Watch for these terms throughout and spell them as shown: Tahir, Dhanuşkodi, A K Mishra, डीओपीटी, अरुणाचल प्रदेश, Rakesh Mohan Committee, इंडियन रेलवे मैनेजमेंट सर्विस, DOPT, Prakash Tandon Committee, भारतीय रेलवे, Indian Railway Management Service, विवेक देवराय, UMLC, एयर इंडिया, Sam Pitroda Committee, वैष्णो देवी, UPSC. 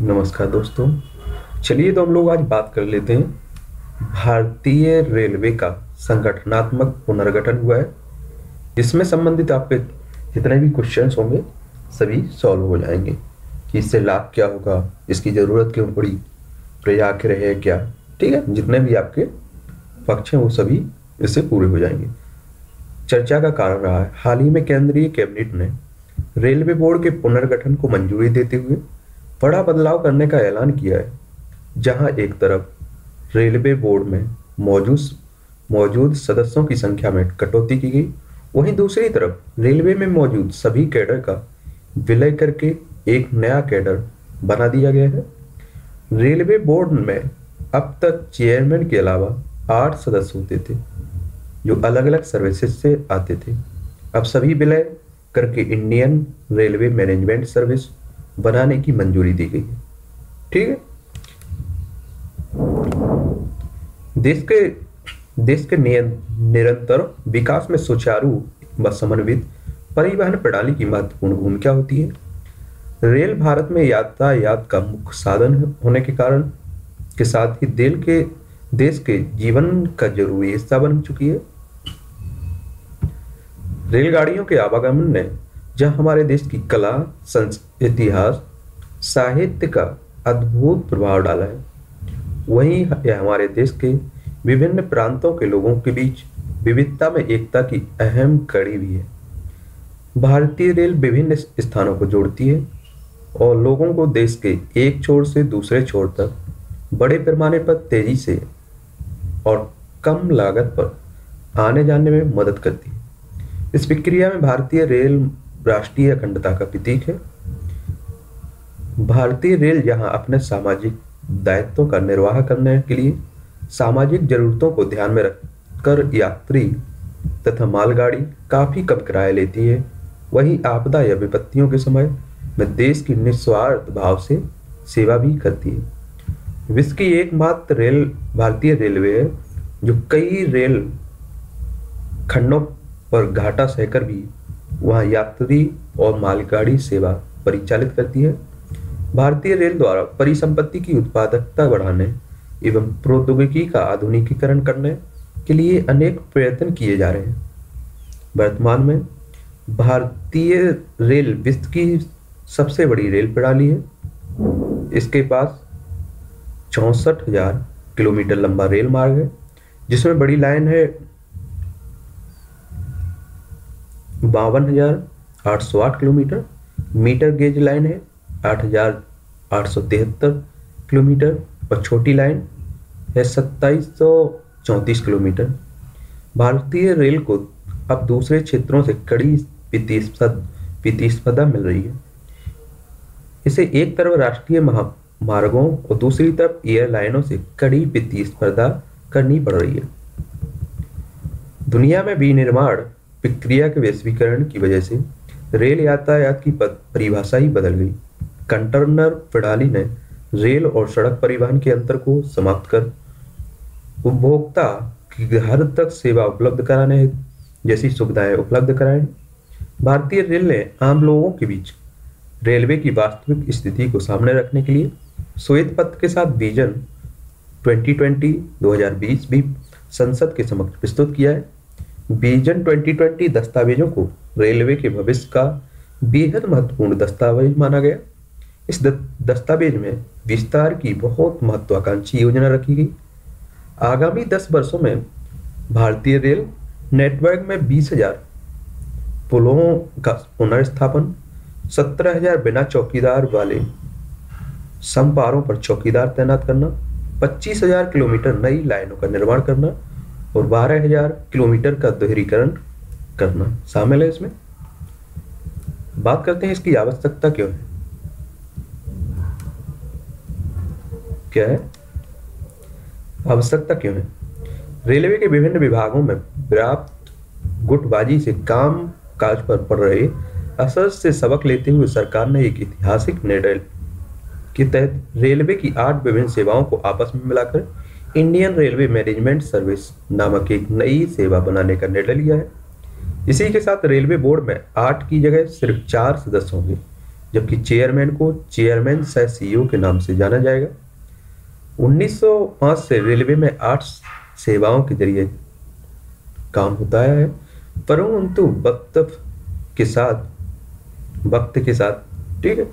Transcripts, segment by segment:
नमस्कार दोस्तों, चलिए तो हम लोग आज बात कर लेते हैं भारतीय रेलवे का संगठनात्मक पुनर्गठन हुआ है। इसमें संबंधित आपके जितने भी क्वेश्चंस होंगे सभी सॉल्व हो जाएंगे कि इससे लाभ क्या होगा, इसकी ज़रूरत क्यों पड़ी, प्रयास रहे क्या, ठीक है। जितने भी आपके पक्ष हैं वो सभी इससे पूरे हो जाएंगे। चर्चा का कारण रहा है हाल ही में केंद्रीय कैबिनेट ने रेलवे बोर्ड के पुनर्गठन को मंजूरी देते हुए बड़ा बदलाव करने का ऐलान किया है। जहां एक तरफ रेलवे बोर्ड में मौजूद सदस्यों की संख्या में कटौती की गई, वहीं दूसरी तरफ रेलवे में मौजूद सभी कैडर का विलय करके एक नया कैडर बना दिया गया है। रेलवे बोर्ड में अब तक चेयरमैन के अलावा 8 सदस्य होते थे जो अलग अलग सर्विसेज से आते थे। अब सभी विलय करके इंडियन रेलवे मैनेजमेंट सर्विस बनाने की मंजूरी दी गई है, ठीक है। देश के निरंतर विकास में सुचारू व समन्वित परिवहन प्रणाली की महत्वपूर्ण भूमिका होती है। रेल भारत में यातायात का मुख्य साधन होने के कारण के साथ ही देश के जीवन का जरूरी हिस्सा बन चुकी है। रेलगाड़ियों के आवागमन ने जहां हमारे देश की कला, इतिहास, साहित्य का अद्भुत प्रभाव डाला है, वहीं यह हमारे देश के विभिन्न प्रांतों के लोगों के बीच विविधता में एकता की अहम कड़ी भी है। भारतीय रेल विभिन्न स्थानों को जोड़ती है और लोगों को देश के एक छोर से दूसरे छोर तक बड़े पैमाने पर तेजी से और कम लागत पर आने जाने में मदद करती है। इस प्रक्रिया में भारतीय रेल राष्ट्रीय अखंडता का प्रतीक है। भारतीय रेल जहां अपने सामाजिक दायित्वों का निर्वाह करने के लिए सामाजिक जरूरतों को ध्यान में रखकर यात्री तथा मालगाड़ी काफी कम किराया लेती है, वहीं आपदा या विपत्तियों के समय में देश की निस्वार्थ भाव से सेवा भी करती है। विश्व की एकमात्र रेल भारतीय रेलवे है जो कई रेल खंडों पर घाटा सहकर भी वहाँ यात्री और मालगाड़ी सेवा परिचालित करती है। भारतीय रेल द्वारा परिसंपत्ति की उत्पादकता बढ़ाने एवं प्रौद्योगिकी का आधुनिकीकरण करने के लिए अनेक प्रयत्न किए जा रहे हैं। वर्तमान में भारतीय रेल विश्व की सबसे बड़ी रेल प्रणाली है। इसके पास 64,000 किलोमीटर लंबा रेल मार्ग है, जिसमें बड़ी लाइन है 52,808 किलोमीटर, मीटर गेज लाइन है 8,873 किलोमीटर और छोटी लाइन है 2,734 किलोमीटर। भारतीय रेल को अब दूसरे क्षेत्रों से कड़ी प्रतिस्पर्धा मिल रही है। इसे एक तरफ राष्ट्रीय महामार्गों और दूसरी तरफ एयरलाइनों से कड़ी प्रतिस्पर्धा करनी पड़ रही है। दुनिया में विनिर्माण प्रक्रिया के वैश्वीकरण की वजह से रेल यातायात की परिभाषा ही बदल गई। कंटेनर प्रणाली ने रेल और सड़क परिवहन के अंतर को समाप्त कर उपभोक्ता की घर तक सेवा उपलब्ध कराने जैसी सुविधाएं उपलब्ध कराएं। भारतीय रेल ने आम लोगों के बीच रेलवे की वास्तविक स्थिति को सामने रखने के लिए श्वेत पत्र के साथ विजन 2020 भी संसद के समक्ष प्रस्तुत किया है। विजन 2020 दस्तावेजों को रेलवे के भविष्य का बेहद महत्वपूर्ण दस्तावेज माना गया। इस दस्तावेज में विस्तार की बहुत महत्वाकांक्षी योजना रखी गई। आगामी 10 वर्षों में भारतीय रेल नेटवर्क में 20,000 पुलों का पुनर्स्थापन, 17,000 बिना चौकीदार वाले समपारों पर चौकीदार तैनात करना, 25,000 किलोमीटर नई लाइनों का निर्माण करना और 12,000 किलोमीटर का दोहरीकरण करना शामिल है। इसमें बात करते हैं इसकी आवश्यकता क्यों है, क्या है आवश्यकता क्यों है। रेलवे के विभिन्न विभागों में व्याप्त गुटबाजी से काम काज पर पड़ रहे असर से सबक लेते हुए सरकार ने एक ऐतिहासिक निर्णय के तहत रेलवे की 8 विभिन्न सेवाओं को आपस में मिलाकर इंडियन रेलवे मैनेजमेंट सर्विस नामक एक नई सेवा बनाने का निर्णय लिया है। इसी के साथ रेलवे बोर्ड में 8 की जगह सिर्फ 4 सदस्य होंगे, जबकि चेयरमैन को चेयरमैन सह सीईओ के नाम से जाना जाएगा। 1905 से रेलवे में 8 सेवाओं के जरिए काम होता है, परंतु वक्त के साथ ठीक है,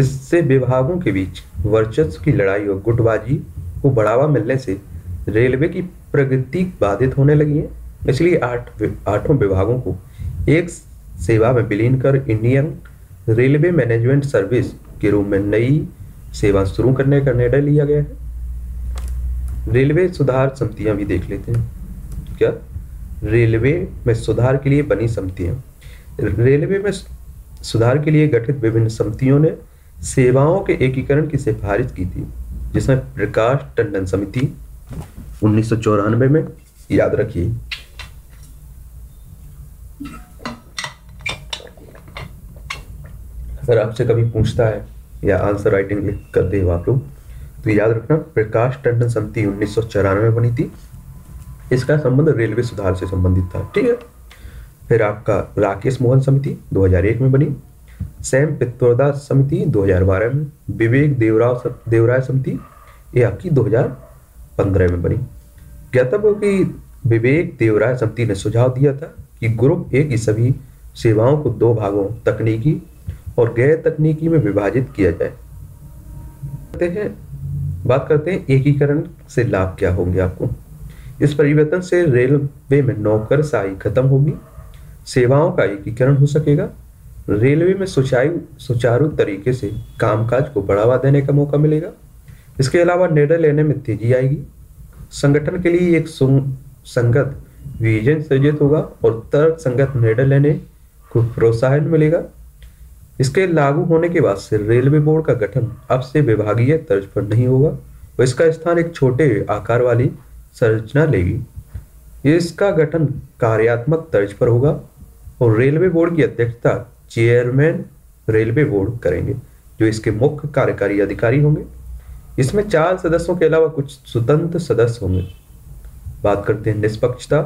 इससे विभागों के बीच वर्चस्व की लड़ाई और गुटबाजी को बढ़ावा मिलने से रेलवे की प्रगति बाधित होने लगी है। इसलिए आठों विभागों को एक सेवा में विलीन कर इंडियन रेलवे मैनेजमेंट सर्विस के रूप में नई सेवा शुरू करने का निर्णय लिया गया है। रेलवे सुधार समितियां भी देख लेते हैं। क्या रेलवे में सुधार के लिए बनी समितियां? रेलवे में सुधार के लिए गठित विभिन्न समितियों ने सेवाओं के एकीकरण की सिफारिश की थी, जिसमें प्रकाश टंडन समिति 1994 में, याद रखिए, अगर आपसे कभी पूछता है या आंसर राइटिंग करते हो आप लोग तो याद रखना, प्रकाश टंडन समिति 1994 में बनी थी। इसका संबंध रेलवे सुधार से संबंधित था, ठीक है। फिर आपका राकेश मोहन समिति 2001 में बनी, सैम पित्रोदा समिति 2012 में, विवेक देवराय समिति ये आपकी 2015 में बनी। ज्ञातव्य कि विवेक देवराय समिति ने सुझाव दिया था कि ग्रुप ए की सभी सेवाओं को दो भागों, तकनीकी और गैर तकनीकी में विभाजित किया जाए। बात करते हैं एकीकरण से लाभ क्या होंगे आपको। इस परिवर्तन से रेलवे में नौकरशाही खत्म होगी, सेवाओं का एकीकरण हो सकेगा, रेलवे में सुचारू तरीके से कामकाज को बढ़ावा देने का मौका मिलेगा। इसके अलावा निर्णय लेने में तेजी आएगी, संगठन के लिए एक संगत विजन सृजित होगा और तर्कसंगत निर्णय लेने को प्रोत्साहन मिलेगा। इसके लागू होने के बाद से रेलवे बोर्ड का गठन अब से विभागीय तर्ज पर नहीं होगा और इसका स्थान एक छोटे आकार वाली संरचना लेगी। इसका गठन कार्यात्मक तर्ज पर होगा और रेलवे बोर्ड की अध्यक्षता चेयरमैन रेलवे बोर्ड करेंगे, जो इसके मुख्य कार्यकारी अधिकारी होंगे। इसमें 4 सदस्यों के अलावा कुछ स्वतंत्र सदस्य होंगे। बात करते हैं निष्पक्षता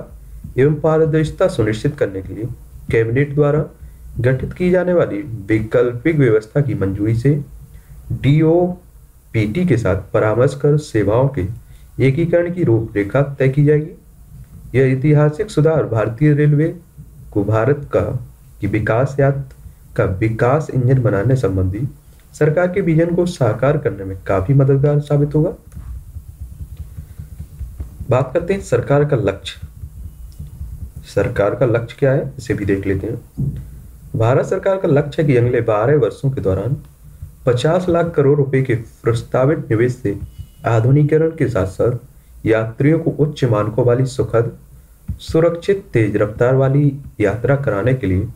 एवं पारदर्शिता सुनिश्चित करने के लिए कैबिनेट द्वारा गठित की जाने वाली वैकल्पिक व्यवस्था की मंजूरी से DOPT के साथ परामर्श कर सेवाओं के एकीकरण की रूपरेखा तय की जाएगी। यह ऐतिहासिक सुधार भारतीय रेलवे को भारत की विकास यात्रा का विकास इंजन बनाने संबंधी सरकार के विजन को साकार करने में काफी मददगार साबित होगा। बात करते हैं सरकार का लक्ष्य। सरकार का लक्ष्य क्या है, इसे भी देख लेते हैं। भारत सरकार का लक्ष्य है कि अगले 12 वर्षों के दौरान 50 लाख करोड़ रुपए के प्रस्तावित निवेश से आधुनिकीकरण के साथ साथ यात्रियों को उच्च मानकों वाली सुखद, सुरक्षित, तेज रफ्तार वाली यात्रा कराने के लिए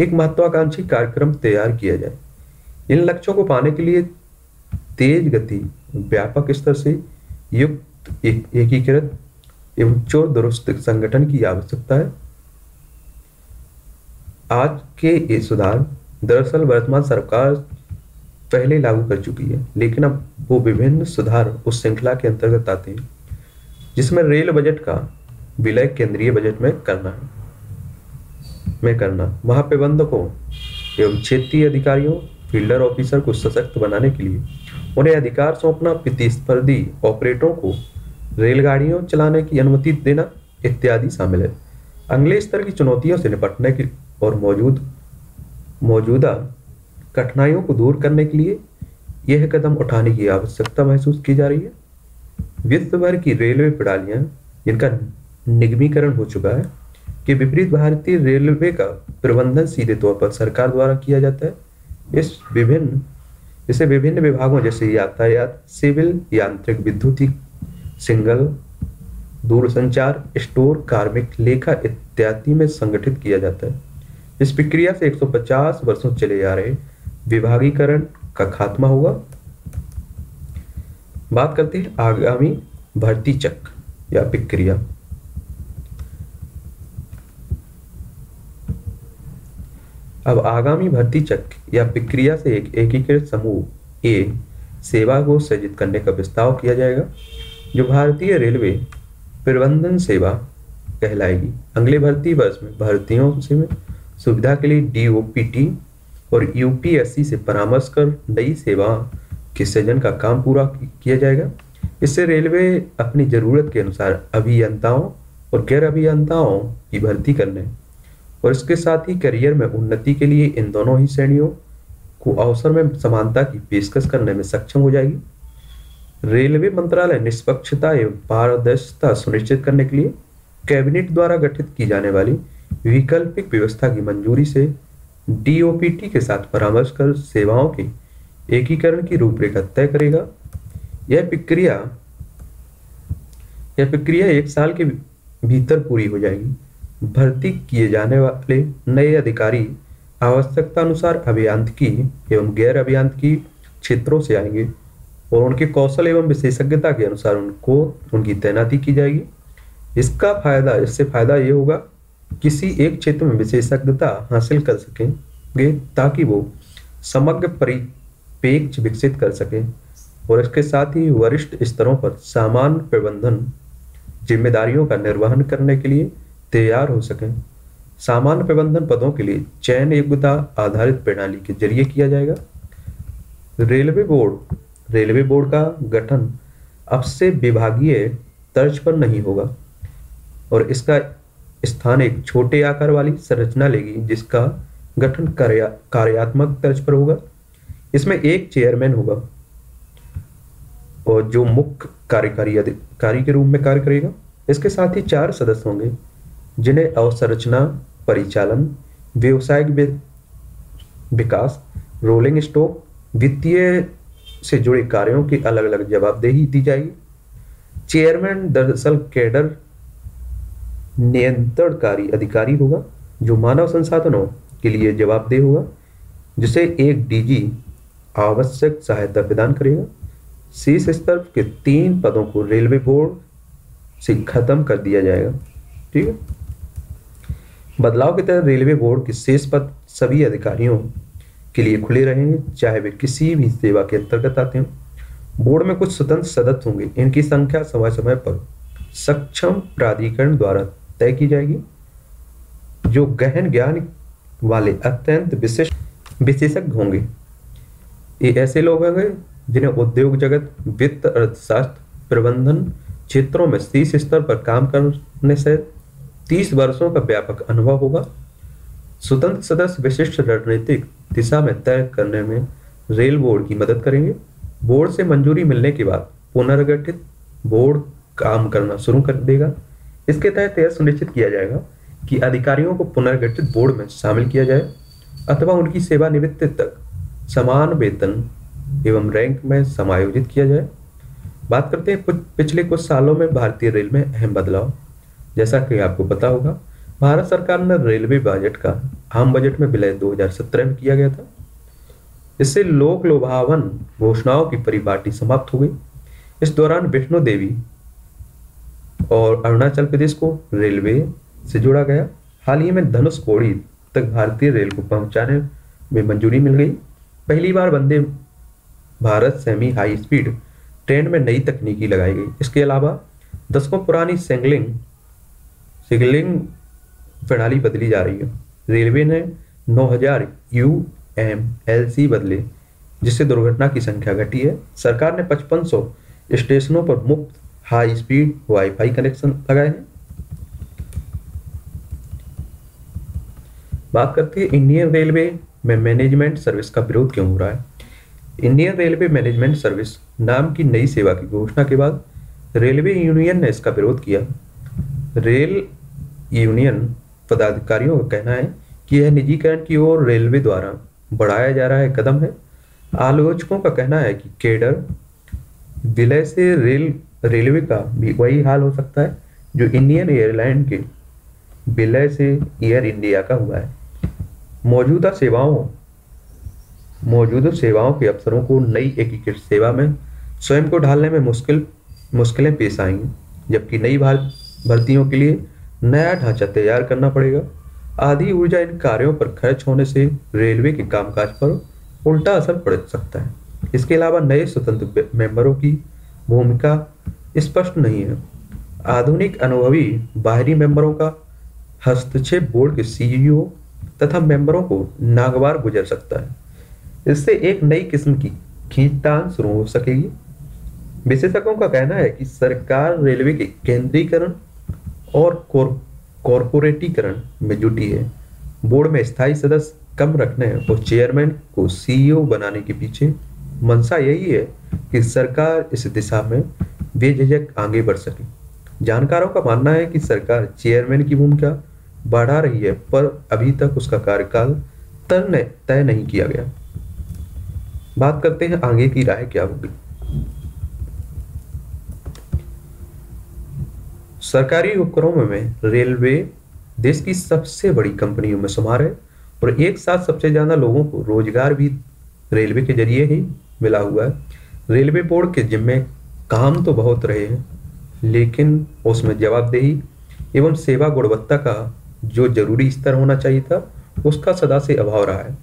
एक महत्वाकांक्षी कार्यक्रम तैयार किया जाए। इन लक्ष्यों को पाने के लिए तेज गति, व्यापक स्तर से युक्त, एकीकृत एवं चोर दुरुस्त संगठन की आवश्यकता है। आज के ये सुधार दरअसल वर्तमान सरकार पहले लागू कर चुकी है, लेकिन अब वो विभिन्न सुधार उस श्रृंखला के अंतर्गत आते हैं जिसमें रेल बजट का विलय केंद्रीय बजट में करना, महाप्रबंधकों एवं क्षेत्रीय अधिकारियों, फील्डर ऑफिसर को सशक्त बनाने के लिए उन्हें अधिकार सौंपना, प्रतिस्पर्धी ऑपरेटरों को रेलगाड़ियों चलाने की अनुमति देना इत्यादि शामिल है। अगले स्तर की चुनौतियों से निपटने की और मौजूदा कठिनाइयों को दूर करने के लिए यह कदम उठाने की आवश्यकता महसूस की जा रही है। विश्व भर की रेलवे प्रणालियां जिनका निगमीकरण हो चुका है के विपरीत भारतीय रेलवे का प्रबंधन सीधे तौर पर सरकार द्वारा किया जाता है। इसे विभिन्न विभागों जैसे यातायात, सिविल, यांत्रिक, विद्युतीय, सिंगल, दूरसंचार, स्टोर, कार्मिक, लेखा इत्यादि में संगठित किया जाता है। इस प्रक्रिया से 150 वर्षों चले आ रहे विभागीकरण का खात्मा होगा। बात करते हैं आगामी भर्ती चक्र या प्रक्रिया। अब आगामी भर्ती चक्र या प्रक्रिया से एक एकीकृत समूह ए सेवा को सृजित करने का प्रस्ताव किया जाएगा, जो भारतीय रेलवे प्रबंधन सेवा कहलाएगी। अगले भर्ती वर्ष में भर्तियों से सुविधा के लिए DOPT और यूपीएससी से परामर्श कर नई सेवा के सृजन का काम पूरा किया जाएगा। इससे रेलवे अपनी ज़रूरत के अनुसार अभियंताओं और गैर अभियंताओं की भर्ती करने और इसके साथ ही करियर में उन्नति के लिए इन दोनों ही श्रेणियों को अवसर में समानता की पेशकश करने में सक्षम हो जाएगी। रेलवे मंत्रालय निष्पक्षता एवं पारदर्शिता सुनिश्चित करने के लिए कैबिनेट द्वारा गठित की जाने वाली वैकल्पिक व्यवस्था की मंजूरी से डीओपीटी के साथ परामर्श कर सेवाओं के एकीकरण की रूपरेखा तय करेगा। यह प्रक्रिया 1 साल के भीतर पूरी हो जाएगी। भर्ती किए जाने वाले नए अधिकारी आवश्यकता अनुसार अभियांत्रिकी एवं गैर अभियांत्रिकी क्षेत्रों से आएंगे और उनके कौशल एवं विशेषज्ञता के अनुसार उनकी तैनाती की जाएगी। इससे फायदा ये होगा किसी एक क्षेत्र में विशेषज्ञता हासिल कर सकेंगे ताकि वो समग्र परिपेक्ष विकसित कर सकें और इसके साथ ही वरिष्ठ स्तरों पर सामान्य प्रबंधन जिम्मेदारियों का निर्वहन करने के लिए तैयार हो सकें। सामान्य प्रबंधन पदों के लिए चयन योग्यता आधारित प्रणाली के जरिए किया जाएगा। रेलवे बोर्ड का गठन अब से विभागीय तर्ज पर नहीं होगा और इसका स्थान एक छोटे आकार वाली संरचना लेगी जिसका गठन कार्यात्मक तर्ज पर होगा। इसमें एक चेयरमैन होगा और जो मुख्य कार्यकारी अधिकारी के रूप में कार्य करेगा। इसके साथ ही 4 सदस्य होंगे जिन्हें अवसंरचना, परिचालन, व्यवसायिक विकास, रोलिंग स्टॉक, वित्तीय से जुड़े कार्यों की अलग अलग जवाबदेही दी जाएगी। चेयरमैन दरअसल कैडर नियंत्रणकारी अधिकारी होगा जो मानव संसाधनों के लिए जवाबदेह होगा, जिसे एक डीजी आवश्यक सहायता प्रदान करेगा। शीर्ष स्तर के 3 पदों को रेलवे बोर्ड से खत्म कर दिया जाएगा। ठीक है, बदलाव के तहत रेलवे बोर्ड के शेष पद सभी अधिकारियों के लिए खुले रहेंगे चाहे वे किसी भी सेवा के अंतर्गत आते हों। बोर्ड में कुछ स्वतंत्र सदस्य होंगे, इनकी संख्या समय समय पर सक्षम प्राधिकरण द्वारा तय की जाएगी जो गहन ज्ञान वाले अत्यंत विशेषज्ञ होंगे। ये ऐसे लोग होंगे जिन्हें उद्योग जगत, वित्त, अर्थशास्त्र, प्रबंधन क्षेत्रों में शीर्ष स्तर पर काम करने से 30 वर्षों का व्यापक अनुभव होगा। स्वतंत्र सदस्य विशिष्ट रणनीतिक दिशा में तय करने में रेल बोर्ड की मदद करेंगे। बोर्ड से मंजूरी मिलने के बाद पुनर्गठित बोर्ड काम करना शुरू कर देगा। इसके तहत यह सुनिश्चित किया जाएगा कि अधिकारियों को पुनर्गठित बोर्ड में शामिल किया जाए अथवा उनकी सेवानिवृत्ति तक समान वेतन एवं रैंक में समायोजित किया जाए। बात करते हैं पिछले कुछ सालों में भारतीय रेल में अहम बदलाव। जैसा कि आपको पता होगा, भारत सरकार ने रेलवे बजट का आम बजट में विलय 2017 में किया गया था। इससे लोक लोभावन घोषणाओं की परिपाटी समाप्त हो गई। इस दौरान वैष्णो देवी और अरुणाचल प्रदेश को रेलवे से जोड़ा गया। हाल ही में धनुषकोड़ी तक भारतीय रेल को पहुंचाने में मंजूरी मिल गई। पहली बार Vande Bharat semi high speed train में नई तकनीकी लगाई गई। इसके अलावा दशकों पुरानी सिग्नलिंग प्रणाली बदली जा रही है। रेलवे ने 9000 UMLC बदले जिससे दुर्घटना की संख्या घटी है। सरकार ने 5500 स्टेशनों पर मुफ्त हाई स्पीड वाईफाई कनेक्शन लगाए हैं। बात करते हैं इंडियन रेलवे में मैनेजमेंट सर्विस का विरोध क्यों हो रहा है। इंडियन रेलवे मैनेजमेंट सर्विस नाम की नई सेवा की घोषणा के बाद रेलवे यूनियन ने इसका विरोध किया। रेल यूनियन पदाधिकारियों का कहना है कि यह निजीकरण की ओर रेलवे द्वारा बढ़ाया जा रहा है कदम है। आलोचकों का कहना है कि केडर विलय से रेलवे का भी वही हाल हो सकता है जो इंडियन एयरलाइन के विलय से एयर इंडिया का हुआ है। मौजूदा सेवाओं के अवसरों को नई एकीकृत सेवा में स्वयं को ढालने में मुश्किलें पेश आएंगी, जबकि नई भर्तियों के लिए नया ढांचा तैयार करना पड़ेगा। आधी ऊर्जा इन कार्यों पर खर्च होने से रेलवे के कामकाज पर उल्टा असर पड़ सकता है। इसके अलावा नए स्वतंत्र मेंबरों की भूमिका स्पष्ट नहीं है। आधुनिक अनुभवी बाहरी मेंबरों का हस्तक्षेप बोर्ड के सीईओ तथा मेंबरों को नागवार गुजर सकता है। इससे एक नई किस्म की खींचतान शुरू हो सकेगी। विशेषज्ञों का कहना है कि सरकार रेलवे के केंद्रीकरण और कॉरपोरेटीकरण में जुटी है। बोर्ड में स्थायी सदस्य कम रखने और चेयरमैन को सीईओ बनाने के पीछे मंशा यही है कि सरकार इस दिशा में बेझिझक आगे बढ़ सके। जानकारों का मानना है कि सरकार चेयरमैन की भूमिका बढ़ा रही है, पर अभी तक उसका कार्यकाल तय नहीं किया गया। बात करते हैं आगे की राय क्या होगी। सरकारी उपक्रमों में रेलवे देश की सबसे बड़ी कंपनियों में शुमार है और एक साथ सबसे ज्यादा लोगों को रोजगार भी रेलवे के जरिए ही मिला हुआ है। रेलवे बोर्ड के जिम्मे काम तो बहुत रहे हैं, लेकिन उसमें जवाबदेही एवं सेवा गुणवत्ता का जो जरूरी स्तर होना चाहिए था उसका सदा से अभाव रहा है।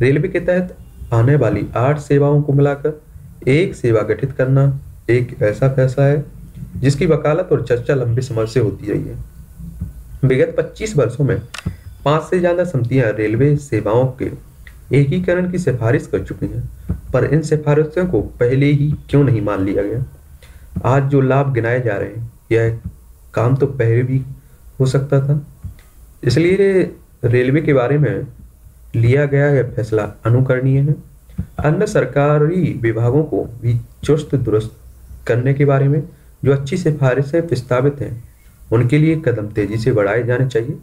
रेलवे के तहत आने वाली 8 सेवाओं को मिलाकर एक सेवा गठित करना एक ऐसा फैसला है जिसकी वकालत और चर्चा लंबे समय से होती रही है। विगत 25 वर्षों में 5 से ज़्यादा समितियां रेलवे सेवाओं के एकीकरण की सिफारिश कर चुकी हैं, पर इन सिफारिशों को पहले ही क्यों नहीं मान लिया गया। आज जो लाभ गिनाए जा रहे हैं यह काम तो पहले भी हो सकता था, इसलिए रेलवे के बारे में लिया गया यह फैसला अनुकरणीय है। अन्य सरकारी विभागों को भी चुस्त दुरुस्त करने के बारे में जो अच्छी सिफारिशें प्रस्तावित हैं उनके लिए कदम तेजी से बढ़ाए जाने चाहिए।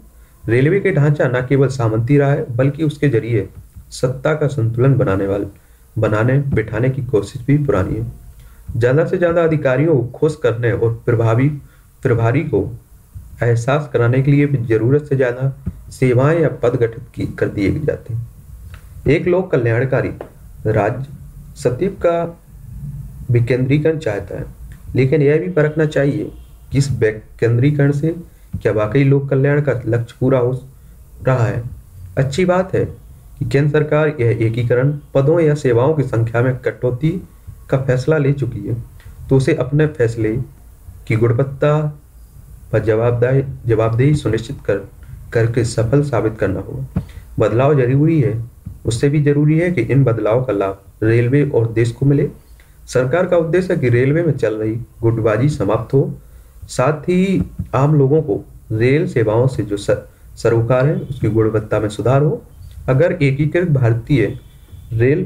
रेलवे के ढांचा न केवल सामंती रहा है बल्कि उसके जरिए सत्ता का संतुलन बिठाने की कोशिश भी पुरानी है। ज़्यादा से ज़्यादा अधिकारियों को खुश करने और प्रभारी को एहसास कराने के लिए भी जरूरत से ज्यादा सेवाएं या पद गठित कर दिए जाते हैं। एक लोक कल्याणकारी राज्य सचिव का विकेंद्रीकरण चाहता है, लेकिन यह भी परखना चाहिए कि इस विकेंद्रीकरण से क्या वाकई लोक कल्याण का लक्ष्य पूरा हो रहा है। अच्छी बात है कि केंद्र सरकार यह एकीकरण पदों या सेवाओं की संख्या में कटौती का फैसला ले चुकी है, तो उसे अपने फैसले की गुणवत्ता पर जवाबदेही सुनिश्चित करके सफल साबित करना होगा। बदलाव जरूरी है, उससे भी जरूरी है कि इन बदलाव का लाभ रेलवे और देश को मिले। सरकार का उद्देश्य है कि रेलवे में चल रही गुटबाजी समाप्त हो, साथ ही आम लोगों को रेल सेवाओं से जो सरोकार है उसकी गुणवत्ता में सुधार हो। अगर एकीकृत भारतीय रेल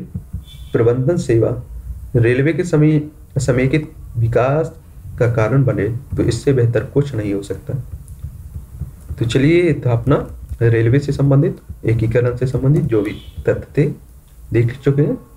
प्रबंधन सेवा रेलवे के समेकित विकास का कारण बने तो इससे बेहतर कुछ नहीं हो सकता। तो चलिए अपना रेलवे से संबंधित एकीकरण से संबंधित जो भी तथ्य देख चुके हैं।